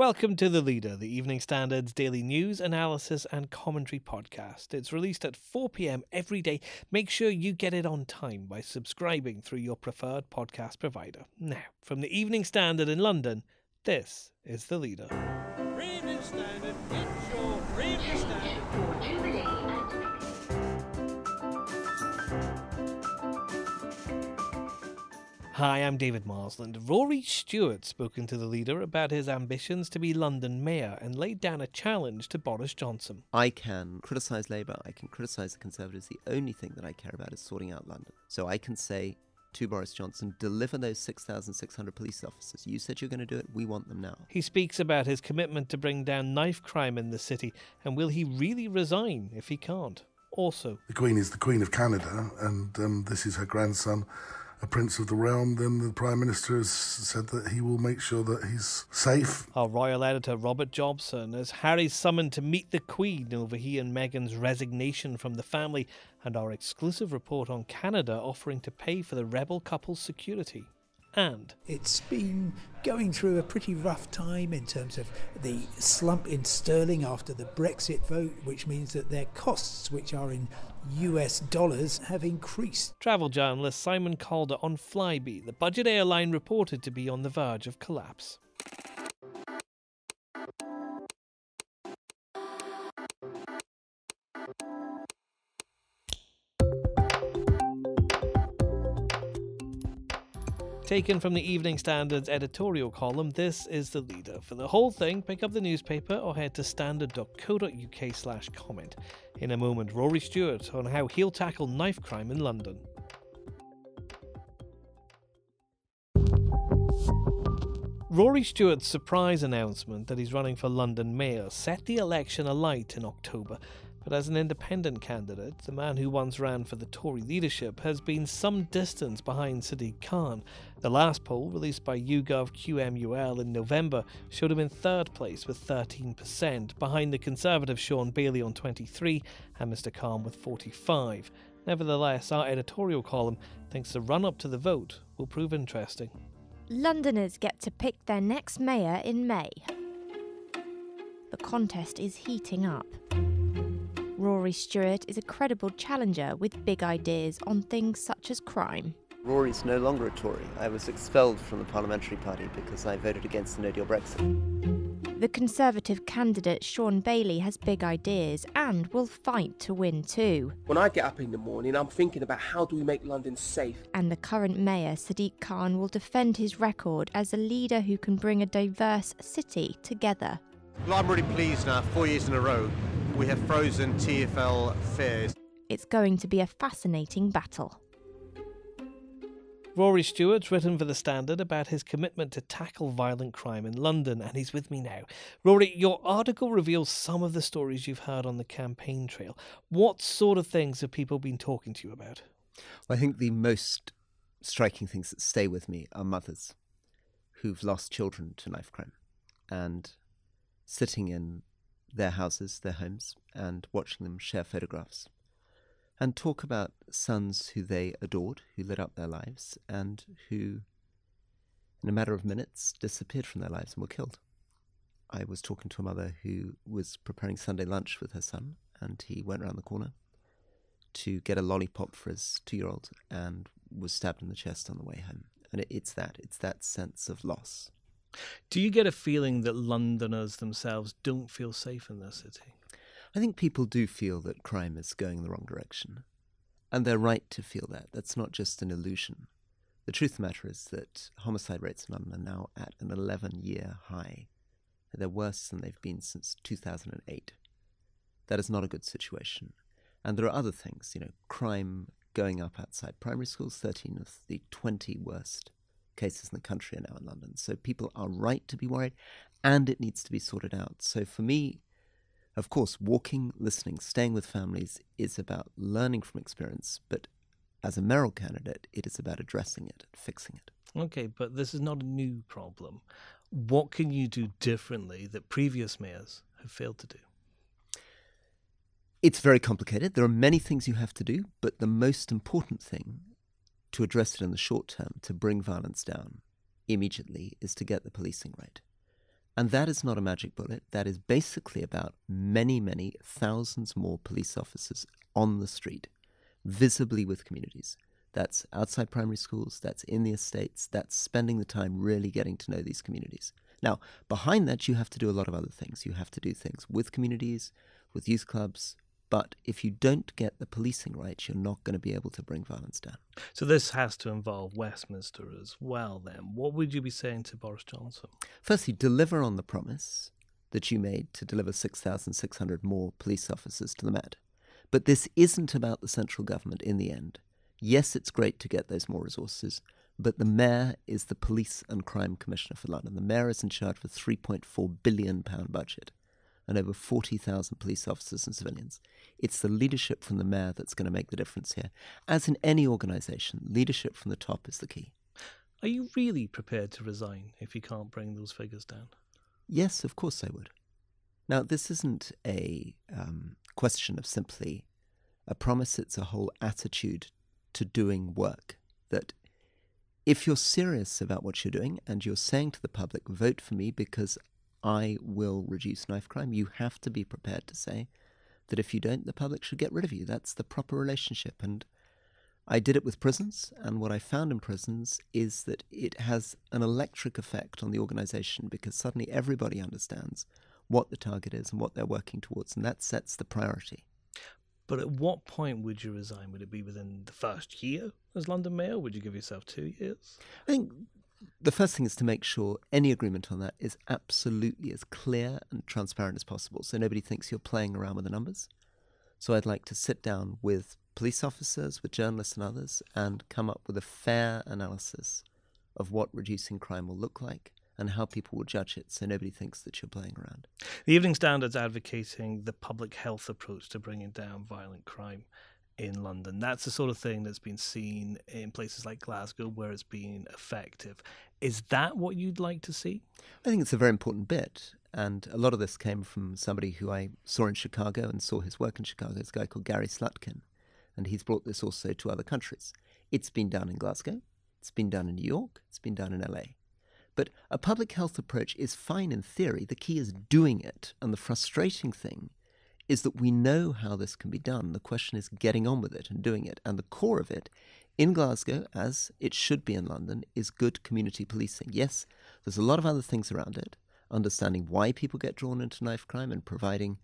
Welcome to The Leader, the Evening Standard's daily news, analysis and commentary podcast. It's released at 4 p.m. every day. Make sure you get it on time by subscribing through your preferred podcast provider. Now, from the Evening Standard in London, this is The Leader. Evening Standard, it's your Evening Standard. Hi, I'm David Marsland. Rory Stewart spoken to The Leader about his ambitions to be London Mayor and laid down a challenge to Boris Johnson. I can criticise Labour, I can criticise the Conservatives. The only thing that I care about is sorting out London. So I can say to Boris Johnson, deliver those 6,600 police officers. You said you're going to do it, we want them now. He speaks about his commitment to bring down knife crime in the city, and will he really resign if he can't? Also, the Queen is the Queen of Canada, and this is her grandson, a prince of the realm. Then the Prime Minister has said that he will make sure that he's safe. Our royal editor Robert Jobson, as Harry's summoned to meet the Queen over he and Meghan's resignation from the family, and our exclusive report on Canada offering to pay for the rebel couple's security. And it's been going through a pretty rough time in terms of the slump in sterling after the Brexit vote, which means that their costs, which are in US dollars, have increased. Travel journalist Simon Calder on Flybe, the budget airline reported to be on the verge of collapse. Taken from the Evening Standard's editorial column, this is The Leader. For the whole thing, pick up the newspaper or head to standard.co.uk/comment. In a moment, Rory Stewart on how he'll tackle knife crime in London. Rory Stewart's surprise announcement that he's running for London Mayor set the election alight in October. But as an independent candidate, the man who once ran for the Tory leadership has been some distance behind Sadiq Khan. The last poll, released by YouGov QMUL in November, showed him in third place with 13%, behind the Conservative Sean Bailey on 23% and Mr Khan with 45%. Nevertheless, our editorial column thinks the run-up to the vote will prove interesting. Londoners get to pick their next mayor in May. The contest is heating up. Rory Stewart is a credible challenger with big ideas on things such as crime. Rory's no longer a Tory. I was expelled from the Parliamentary Party because I voted against the no-deal Brexit. The Conservative candidate Sean Bailey has big ideas and will fight to win too. When I get up in the morning, I'm thinking about how do we make London safe. And the current mayor, Sadiq Khan, will defend his record as a leader who can bring a diverse city together. Well, I'm really pleased now, 4 years in a row, we have frozen TfL fares. It's going to be a fascinating battle. Rory Stewart's written for The Standard about his commitment to tackle violent crime in London, and he's with me now. Rory, your article reveals some of the stories you've heard on the campaign trail. What sort of things have people been talking to you about? Well, I think the most striking things that stay with me are mothers who've lost children to knife crime and sitting in their houses, their homes, and watching them share photographs and talk about sons who they adored, who lit up their lives and who, in a matter of minutes, disappeared from their lives and were killed. I was talking to a mother who was preparing Sunday lunch with her son, and he went round the corner to get a lollipop for his 2-year-old and was stabbed in the chest on the way home. And it's that sense of loss. Do you get a feeling that Londoners themselves don't feel safe in their city? I think people do feel that crime is going in the wrong direction. And they're right to feel that. That's not just an illusion. The truth of the matter is that homicide rates in London are now at an 11-year high. They're worse than they've been since 2008. That is not a good situation. And there are other things, crime going up outside primary schools. 13 of the 20 worst cases in the country are now in London. So people are right to be worried, and it needs to be sorted out. So for me, of course, walking, listening, staying with families is about learning from experience, but as a mayoral candidate, it is about addressing it and fixing it. Okay, but this is not a new problem. What can you do differently that previous mayors have failed to do? It's very complicated. There are many things you have to do, but the most important thing to address it in the short term, to bring violence down immediately, is to get the policing right. And that is not a magic bullet. That is basically about many, many thousands more police officers on the street, visibly with communities. That's outside primary schools, that's in the estates, that's spending the time really getting to know these communities. Now, behind that, you have to do a lot of other things. You have to do things with communities, with youth clubs. But if you don't get the policing right, you're not going to be able to bring violence down. So this has to involve Westminster as well, then. What would you be saying to Boris Johnson? Firstly, deliver on the promise that you made to deliver 6,600 more police officers to the Met. But this isn't about the central government in the end. Yes, it's great to get those more resources, but the mayor is the police and crime commissioner for London. The mayor is in charge of a £3.4 billion budget and over 40,000 police officers and civilians. It's the leadership from the mayor that's going to make the difference here. As in any organisation, leadership from the top is the key. Are you really prepared to resign if you can't bring those figures down? Yes, of course I would. Now, this isn't a question of simply a promise. It's a whole attitude to doing work that if you're serious about what you're doing and you're saying to the public, vote for me because I will reduce knife crime, you have to be prepared to say that if you don't, the public should get rid of you. That's the proper relationship. And I did it with prisons. And what I found in prisons is that it has an electric effect on the organisation because suddenly everybody understands what the target is and what they're working towards. And that sets the priority. But at what point would you resign? Would it be within the first year as London Mayor? Would you give yourself 2 years? I think the first thing is to make sure any agreement on that is absolutely as clear and transparent as possible, so nobody thinks you're playing around with the numbers. So I'd like to sit down with police officers, with journalists and others, and come up with a fair analysis of what reducing crime will look like and how people will judge it, so nobody thinks that you're playing around. The Evening Standard's advocating the public health approach to bringing down violent crime in London. That's the sort of thing that's been seen in places like Glasgow where it's been effective. Is that what you'd like to see? I think it's a very important bit. And a lot of this came from somebody who I saw in Chicago and saw his work in Chicago. It's a guy called Gary Slutkin. And he's brought this also to other countries. It's been done in Glasgow. It's been done in New York. It's been done in LA. But a public health approach is fine in theory. The key is doing it. And the frustrating thing is that we know how this can be done. The question is getting on with it and doing it. And the core of it, in Glasgow, as it should be in London, is good community policing. Yes, there's a lot of other things around it. Understanding why people get drawn into knife crime and providing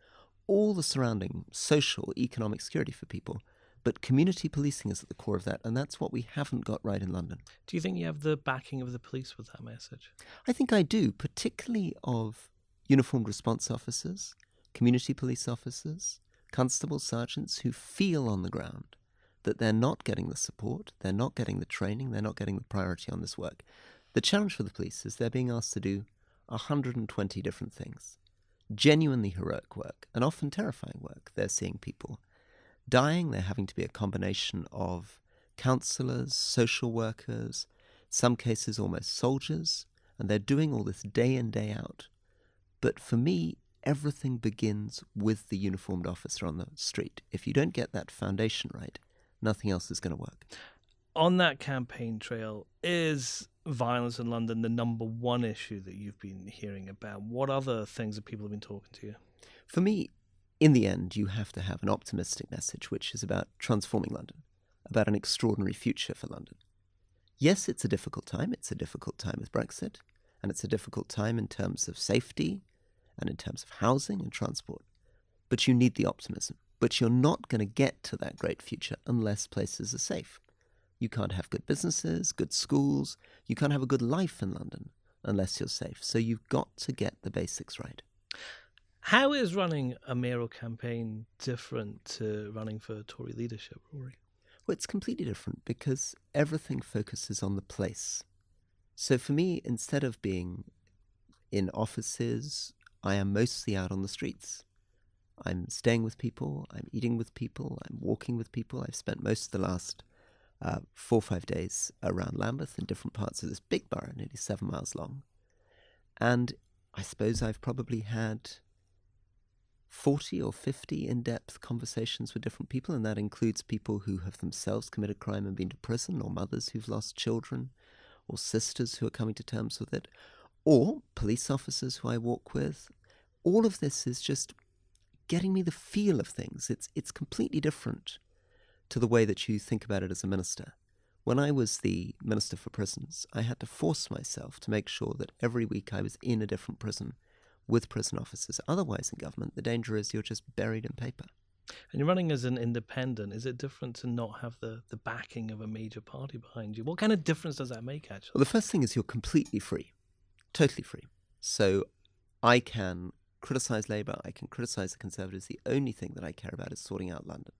all the surrounding social, economic security for people. But community policing is at the core of that, and that's what we haven't got right in London. Do you think you have the backing of the police with that message? I think I do, particularly of uniformed response officers, community police officers, constables, sergeants who feel on the ground that they're not getting the support, they're not getting the training, they're not getting the priority on this work. The challenge for the police is they're being asked to do 120 different things. Genuinely heroic work, and often terrifying work. They're seeing people dying, they're having to be a combination of counsellors, social workers, some cases almost soldiers, and they're doing all this day in, day out. But for me, everything begins with the uniformed officer on the street. If you don't get that foundation right, nothing else is going to work. On that campaign trail, is violence in London the #1 issue that you've been hearing about? What other things have people been talking to you? For me, in the end, you have to have an optimistic message, which is about transforming London, about an extraordinary future for London. Yes, it's a difficult time. It's a difficult time with Brexit, and it's a difficult time in terms of safety and in terms of housing and transport. But you need the optimism. But you're not going to get to that great future unless places are safe. You can't have good businesses, good schools. You can't have a good life in London unless you're safe. So you've got to get the basics right. How is running a mayoral campaign different to running for Tory leadership, Rory? Well, it's completely different because everything focuses on the place. So for me, instead of being in offices, I am mostly out on the streets. I'm staying with people, I'm eating with people, I'm walking with people. I've spent most of the last 4 or 5 days around Lambeth in different parts of this big borough, nearly 7 miles long. And I suppose I've probably had 40 or 50 in-depth conversations with different people, and that includes people who have themselves committed crime and been to prison, or mothers who've lost children, or sisters who are coming to terms with it, or police officers who I walk with. All of this is just getting me the feel of things. It's completely different to the way that you think about it as a minister. When I was the Minister for Prisons, I had to force myself to make sure that every week I was in a different prison with prison officers. Otherwise, in government, the danger is you're just buried in paper. And you're running as an independent. Is it different to not have the backing of a major party behind you? What kind of difference does that make, actually? Well, the first thing is you're completely free, totally free. So I can criticise Labour, I can criticise the Conservatives. The only thing that I care about is sorting out London.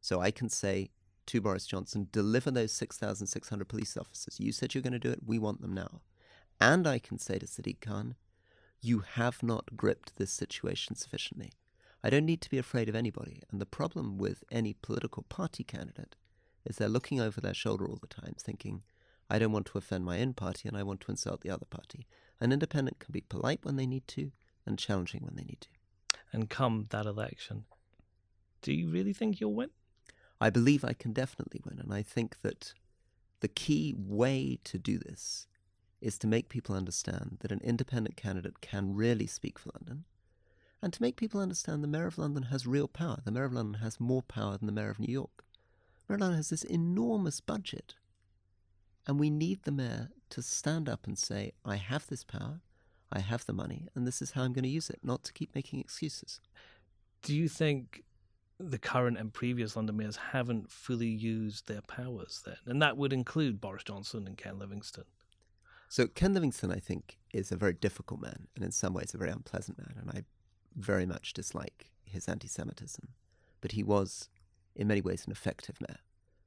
So I can say to Boris Johnson, deliver those 6,600 police officers. You said you're going to do it. We want them now. And I can say to Sadiq Khan, you have not gripped this situation sufficiently. I don't need to be afraid of anybody. And the problem with any political party candidate is they're looking over their shoulder all the time, thinking, I don't want to offend my own party and I want to insult the other party. An independent can be polite when they need to and challenging when they need to. And come that election, do you really think you'll win? I believe I can definitely win. And I think that the key way to do this is to make people understand that an independent candidate can really speak for London, and to make people understand the Mayor of London has real power. The Mayor of London has more power than the Mayor of New York. The Mayor of London has this enormous budget. And we need the Mayor to stand up and say, I have this power, I have the money, and this is how I'm going to use it, not to keep making excuses. Do you think the current and previous London mayors haven't fully used their powers then? And that would include Boris Johnson and Ken Livingstone. So Ken Livingstone, I think, is a very difficult man, and in some ways a very unpleasant man. And I very much dislike his anti-Semitism, but he was in many ways an effective mayor.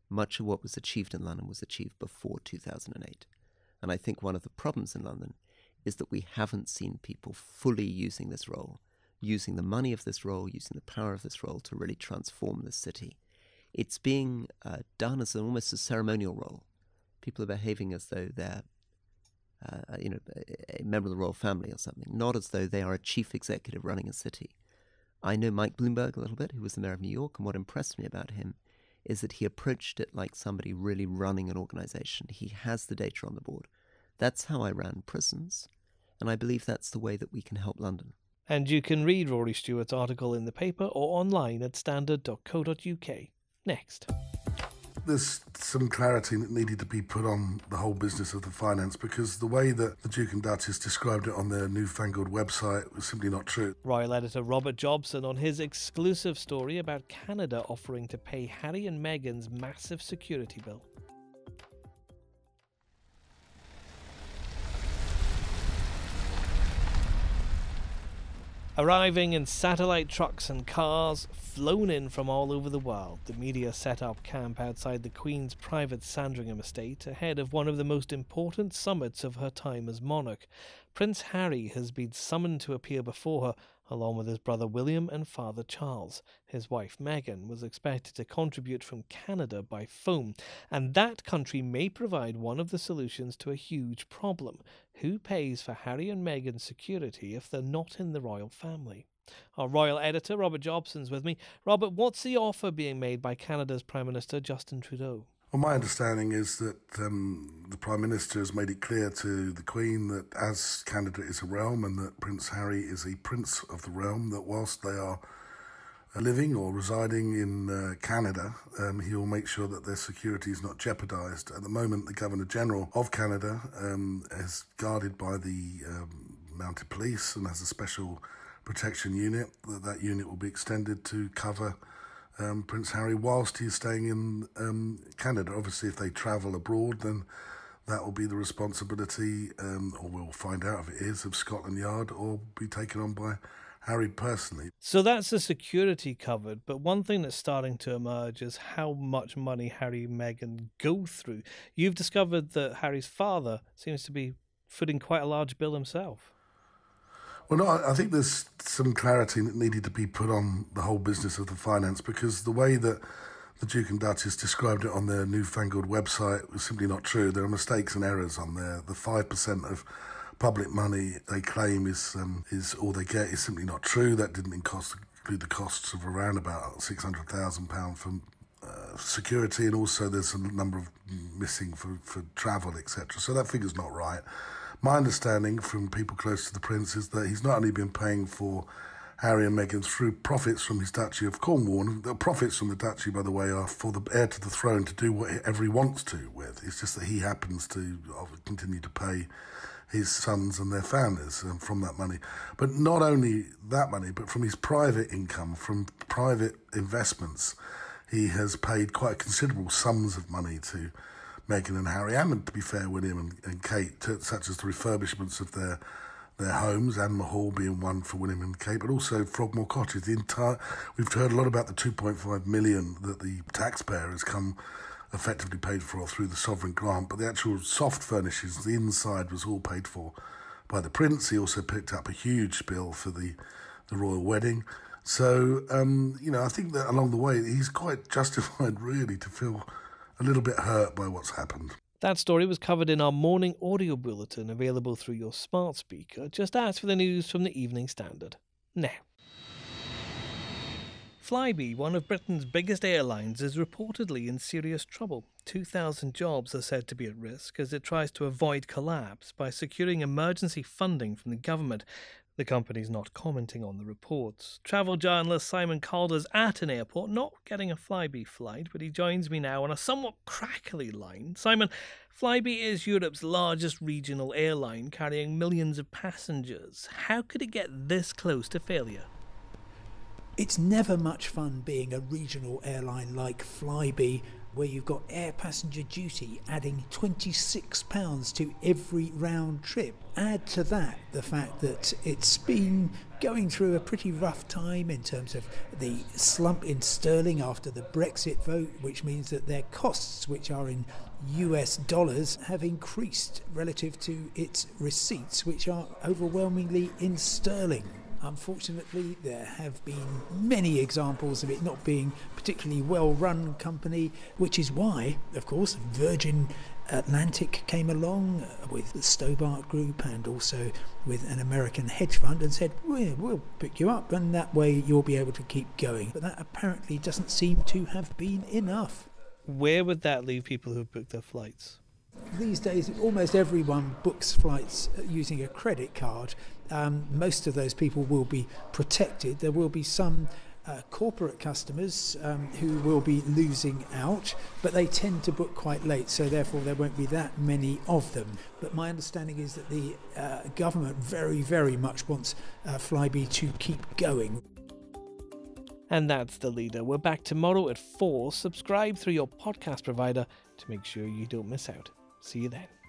Much of what was achieved in London was achieved before 2008. And I think one of the problems in London is that we haven't seen people fully using this role, using the money of this role, using the power of this role to really transform this city. It's being done as almost a ceremonial role. People are behaving as though they're a member of the royal family or something, not as though they are a chief executive running a city. I know Mike Bloomberg a little bit, who was the Mayor of New York, and what impressed me about him is that he approached it like somebody really running an organisation. He has the data on the board. That's how I ran prisons, and I believe that's the way that we can help London. And you can read Rory Stewart's article in the paper or online at standard.co.uk. Next. There's some clarity that needed to be put on the whole business of the finance, because the way that the Duke and Duchess described it on their newfangled website was simply not true. Royal editor Robert Jobson on his exclusive story about Canada offering to pay Harry and Meghan's massive security bill. Arriving in satellite trucks and cars, flown in from all over the world, the media set up camp outside the Queen's private Sandringham estate ahead of one of the most important summits of her time as monarch. Prince Harry has been summoned to appear before her, along with his brother William and father Charles. His wife Meghan was expected to contribute from Canada by phone, and that country may provide one of the solutions to a huge problem. Who pays for Harry and Meghan's security if they're not in the royal family? Our royal editor Robert Jobson's with me. Robert, what's the offer being made by Canada's Prime Minister Justin Trudeau? Well, my understanding is that the Prime Minister has made it clear to the Queen that as Canada is a realm and that Prince Harry is a prince of the realm, that whilst they are living or residing in Canada, he will make sure that their security is not jeopardised. At the moment, the Governor-General of Canada is guarded by the Mounted Police and has a special protection unit. That unit will be extended to cover Prince Harry whilst he's staying in Canada. Obviously, if they travel abroad, then that will be the responsibility, or we'll find out if it is, of Scotland Yard, or be taken on by Harry personally. So that's the security covered, but one thing that's starting to emerge is how much money Harry and Meghan go through. You've discovered that Harry's father seems to be footing quite a large bill himself. Well, no, I think there's some clarity that needed to be put on the whole business of the finance, because the way that the Duke and Duchess described it on their newfangled website was simply not true. There are mistakes and errors on there. The 5% of public money they claim is all they get is simply not true. That didn't include the costs of around about £600,000 for security, and also there's a number of missing for travel, etc. So that figure's not right. My understanding from people close to the Prince is that he's not only been paying for Harry and Meghan through profits from his Duchy of Cornwall, and the profits from the Duchy, by the way, are for the heir to the throne to do whatever he wants to with. It's just that he happens to continue to pay his sons and their families from that money. But not only that money, but from his private income, from private investments, he has paid quite considerable sums of money to Meghan and Harry, and to be fair, William and Kate, such as the refurbishments of their homes, and the hall being one for William and Kate, but also Frogmore Cottage. The entire, we've heard a lot about the 2.5 million that the taxpayer has come effectively paid for through the sovereign grant, but the actual soft furnishings, the inside, was all paid for by the Prince. He also picked up a huge bill for the royal wedding. So, you know, I think that along the way, he's quite justified, really, to feel a little bit hurt by what's happened. That story was covered in our morning audio bulletin, available through your smart speaker. Just ask for the news from the Evening Standard. Now. Flybe, one of Britain's biggest airlines, is reportedly in serious trouble. 2,000 jobs are said to be at risk as it tries to avoid collapse by securing emergency funding from the government. The company's not commenting on the reports. Travel journalist Simon Calder's at an airport, not getting a Flybe flight, but he joins me now on a somewhat crackly line. Simon, Flybe is Europe's largest regional airline, carrying millions of passengers. How could it get this close to failure? It's never much fun being a regional airline like Flybe, where you've got air passenger duty adding £26 to every round trip. Add to that the fact that it's been going through a pretty rough time in terms of the slump in sterling after the Brexit vote, which means that their costs, which are in US dollars, have increased relative to its receipts, which are overwhelmingly in sterling. Unfortunately, there have been many examples of it not being a particularly well-run company, which is why, of course, Virgin Atlantic came along with the Stobart Group and also with an American hedge fund and said, we'll pick you up and that way you'll be able to keep going. But that apparently doesn't seem to have been enough. Where would that leave people who booked their flights? These days, almost everyone books flights using a credit card. Most of those people will be protected. There will be some corporate customers who will be losing out, but they tend to book quite late, so therefore there won't be that many of them. But my understanding is that the government very, very much wants Flybe to keep going. And that's The Leader. We're back tomorrow at 4. Subscribe through your podcast provider to make sure you don't miss out. See you then.